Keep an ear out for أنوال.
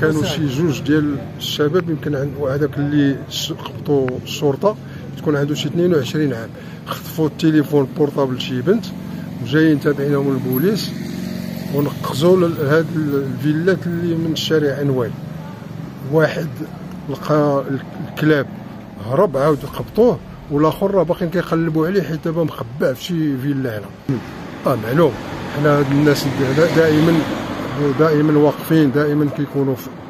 كانوا شي جوج ديال الشباب يمكن عنده هذاك اللي قبطوا الشرطه تكون عنده شي 22 عام، خطفوا التليفون البورطابل شي بنت وجايين تابعينهم البوليس ونقزوا لهاد الفيلات اللي من شارع أنوال. واحد لقى الكلاب هرب عاود قبطوه، والاخر راه باقيين كيقلبوا عليه حيت دابا مخبع في شي فيلا هنا. معلوم حنا هاد الناس دائما واقفين، دائما كيكونوا